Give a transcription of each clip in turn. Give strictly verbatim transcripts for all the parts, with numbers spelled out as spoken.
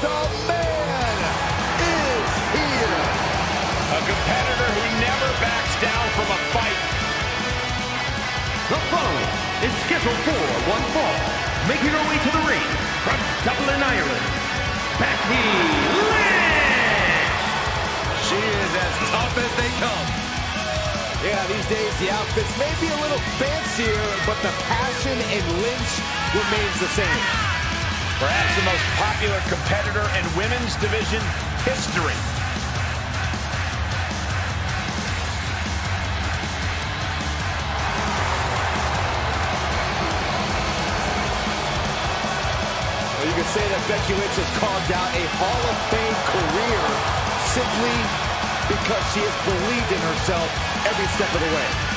The man is here. A competitor who never backs down from a fight. The following is scheduled for one fall. Making her way to the ring from Dublin, Ireland, Becky Lynch. She is as tough as they come. Yeah, these days the outfits may be a little fancier, but the passion in Lynch remains the same. Perhaps the most popular competitor in women's division history. Well, you could say that Becky Lynch has carved out a Hall of Fame career simply because she has believed in herself every step of the way.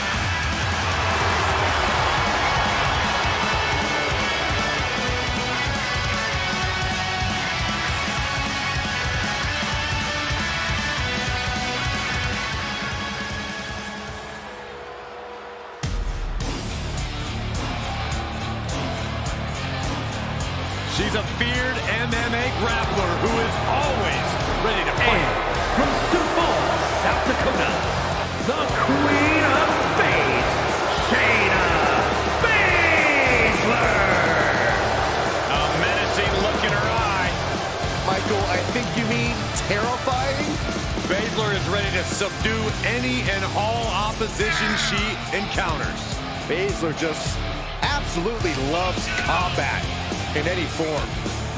She's a feared M M A grappler who is always ready to fight. From Sioux Falls, South Dakota, the Queen of Spades, Shayna Baszler. A menacing look in her eye. Michael, I think you mean terrifying? Baszler is ready to subdue any and all opposition she encounters. Baszler just absolutely loves combat in any form.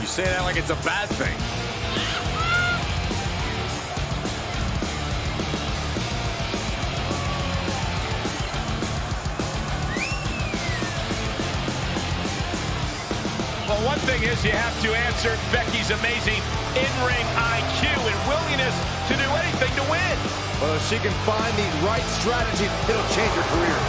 You say that like it's a bad thing. Well, one thing is you have to answer Becky's amazing in-ring I Q and willingness to do anything to win. Well, if she can find the right strategy, it'll change her career.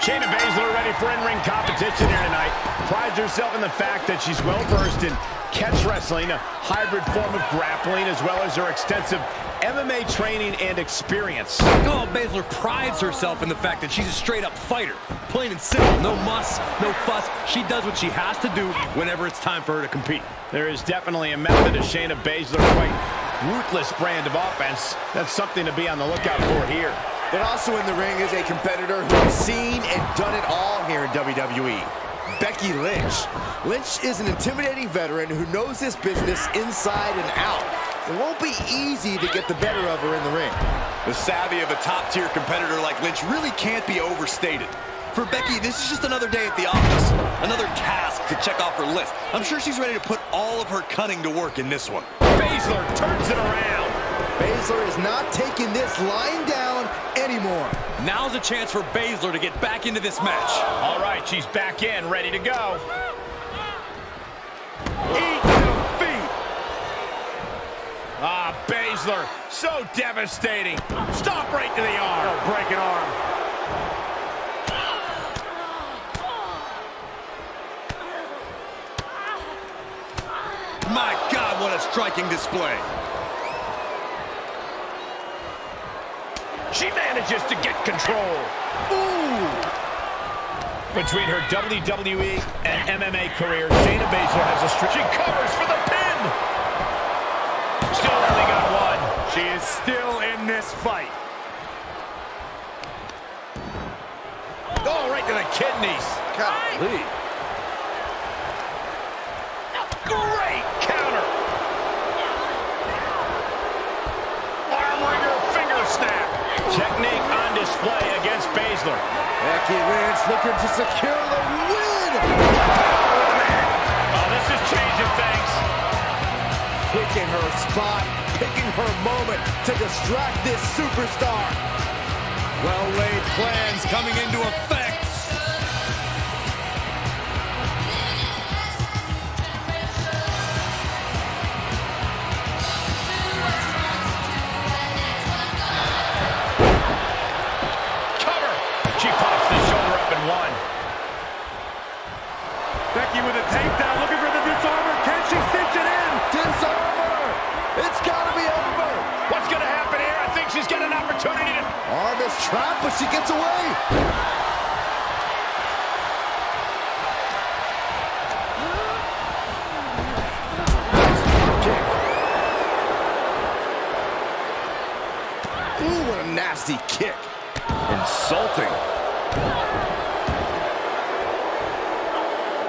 Shayna Baszler ready for in-ring competition here tonight. Prides herself in the fact that she's well-versed in catch wrestling, a hybrid form of grappling, as well as her extensive M M A training and experience. Oh, Baszler prides herself in the fact that she's a straight-up fighter. Plain and simple, no muss, no fuss. She does what she has to do whenever it's time for her to compete. There is definitely a method to Shayna Baszler's quite ruthless brand of offense. That's something to be on the lookout for here. And also in the ring is a competitor who has seen and done it all here in W W E, Becky Lynch. Lynch is an intimidating veteran who knows this business inside and out. It won't be easy to get the better of her in the ring. The savvy of a top-tier competitor like Lynch really can't be overstated. For Becky, this is just another day at the office, another task to check off her list. I'm sure she's ready to put all of her cunning to work in this one. Baszler turns it around. Baszler is not taking this lying down anymore. Now's a chance for Baszler to get back into this match. All right, she's back in, ready to go. Eat the feet. Ah, Baszler, so devastating. Stop right to the arm. Oh, breaking arm. My God, what a striking display. She manages to get control. Ooh! Between her W W E and M M A career, Shayna Baszler has a stretch. She covers for the pin! Still only got one. She is still in this fight. Oh, right to the kidneys. Golly. Great counter. Arm wringer, finger snap. Technique on display against Baszler. Becky Lynch looking to secure the win. Oh, this is changing things. Picking her spot, picking her moment to distract this superstar. Well-laid plans coming into effect. Becky with a takedown, looking for the disarmer. Can she cinch it in? Disarmer. she gets away. Kick. Ooh, what a nasty kick. Insulting.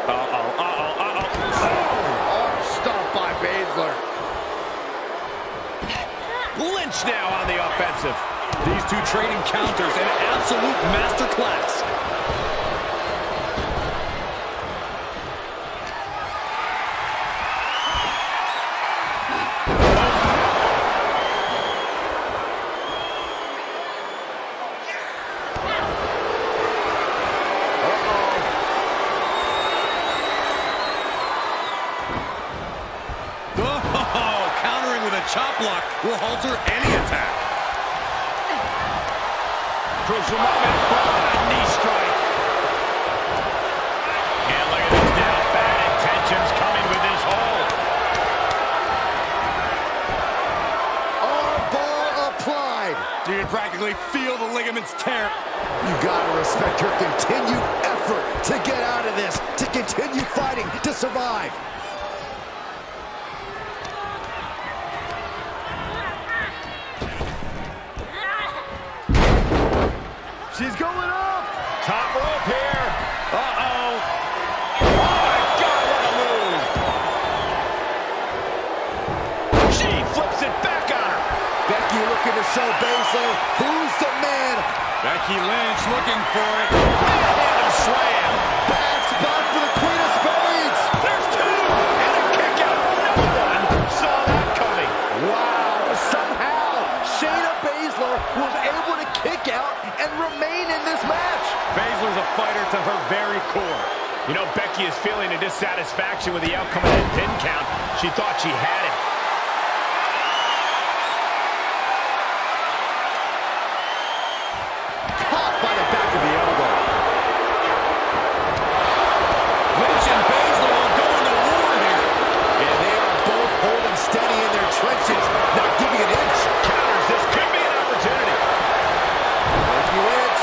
Uh-oh, uh-oh, uh-oh. Oh, stopped by Baszler. Lynch now on the offensive. These two trade encounters, an absolute masterclass. Chop block will halter any attack. Crucial moment. A knee strike. And look at this down. Bad intentions coming with this hold. Armbar applied. You can practically feel the ligaments tear. You gotta respect your continued effort to get out of this, to continue fighting, to survive. She's going up! Top rope here! Uh-oh! Oh my God, what a move! She flips it back on her! Becky looking to show Baszler who's the man! Becky Lynch looking for it! And a slam! Bad spot for the Queen of Spades! There's two! And a kick out! No one saw that coming! Wow! Somehow, Shayna Baszler was able to kick out and remain in this match. Baszler's a fighter to her very core. You know, Becky is feeling a dissatisfaction with the outcome of that pin count. She thought she had it. Caught by the back of the elbow. Lynch and Baszler are going to war here. And they are both holding steady in their trenches, not giving an inch. Counters, this could be an opportunity. Lynch.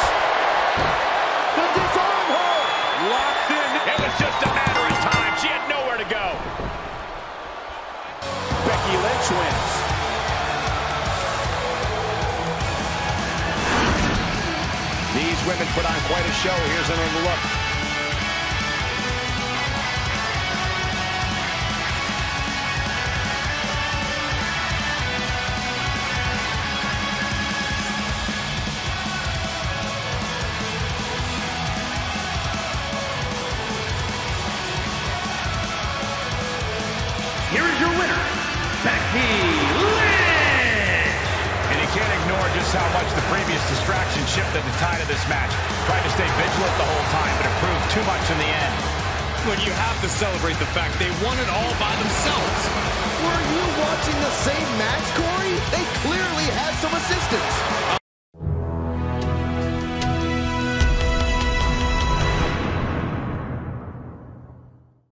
The disarm her. Locked in. It was just a matter of time. She had nowhere to go. Becky Lynch wins. These women put on quite a show. Here's another look. Here is your winner, Becky Lynch! And you can't ignore just how much the previous distraction shifted the tide of this match. Tried to stay vigilant the whole time, but it proved too much in the end. When you have to celebrate the fact they won it all by themselves.